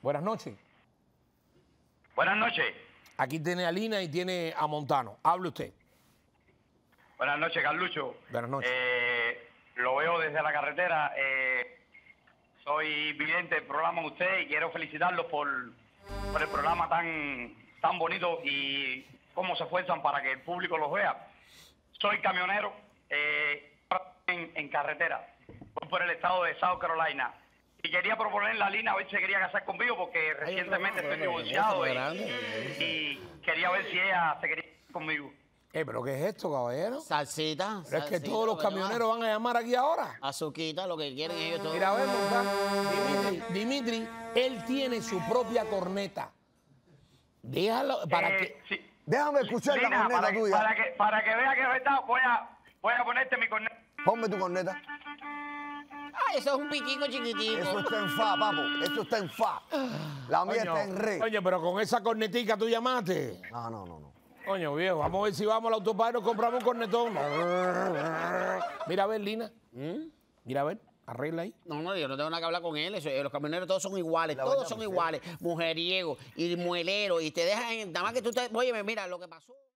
Buenas noches. Buenas noches. Aquí tiene a Lina y tiene a Montano. Hable usted. Buenas noches, Carlucho. Buenas noches. Lo veo desde la carretera. Soy vidente del programa de usted y quiero felicitarlos por el programa tan bonito y cómo se esfuerzan para que el público los vea. Soy camionero en carretera. Voy por el estado de South Carolina. Y quería proponerle a Lina a ver si quería casar conmigo porque recientemente estoy divorciado y quería ver si ella se quería casar conmigo. ¿Pero qué es esto, caballero? Salsita. Pero es que todos los camioneros van a llamar aquí ahora. Azuquita, lo que quieren ellos todos. Mira, a ver, Dimitri, él tiene su propia corneta. Déjalo, para que... Sí. Déjame escuchar Lina, la corneta tuya. Para que vea que es verdad, voy a ponerte mi corneta. Ponme tu corneta. Ay, eso es un piquico chiquitito. Eso está en fa, papo. Eso está en fa. La mía está en re. Oye, pero con esa cornetica tú llamaste. No. Coño, viejo, vamos a ver si vamos al autopar y nos compramos un cornetón. Mira, a ver, Lina. Mira, a ver, arregla ahí. No, yo no tengo nada que hablar con él. Los camioneros todos son iguales, todos son iguales. Mujeriego y muelero. Y te dejan, nada más que tú te... Oye, mira lo que pasó.